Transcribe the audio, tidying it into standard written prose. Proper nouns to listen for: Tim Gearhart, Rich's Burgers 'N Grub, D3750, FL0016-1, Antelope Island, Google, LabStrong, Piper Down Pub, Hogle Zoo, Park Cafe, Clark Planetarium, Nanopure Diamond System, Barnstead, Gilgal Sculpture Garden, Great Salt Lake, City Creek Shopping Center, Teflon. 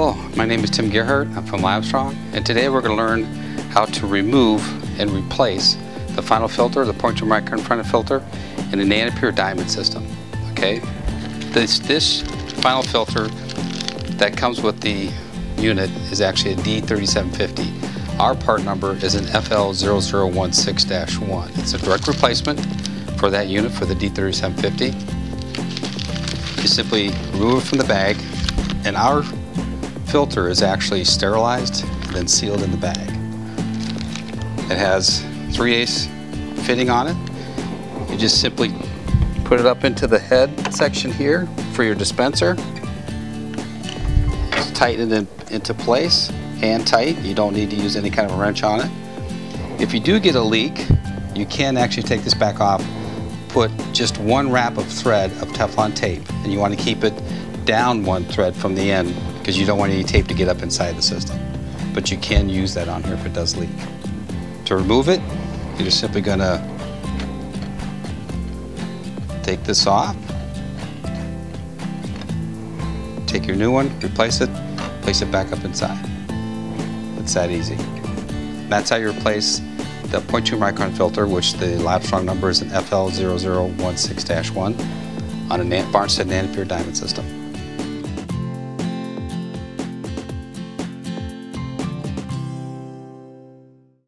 Hello, my name is Tim Gearhart. I'm from LabStrong, and today we're going to learn how to remove and replace the final filter, the 0.2 micron front end filter, in the Nanopure Diamond System. Okay, this final filter that comes with the unit is actually a D3750. Our part number is an FL0016-1. It's a direct replacement for that unit, for the D3750. You simply remove it from the bag, and our filter is actually sterilized and then sealed in the bag. It has 3/8 fitting on it. You just simply put it up into the head section here for your dispenser. Just tighten it into place, hand tight. You don't need to use any kind of a wrench on it. If you do get a leak, you can actually take this back off, put just one wrap of thread of Teflon tape, and you want to keep it down one thread from the end, because you don't want any tape to get up inside the system. But you can use that on here if it does leak. To remove it, you're just simply going to take this off, take your new one, replace it, place it back up inside. It's that easy. That's how you replace the 0.2 micron filter, which the LabStrong number is an FL0016-1, on a Barnstead Nanopure Diamond System.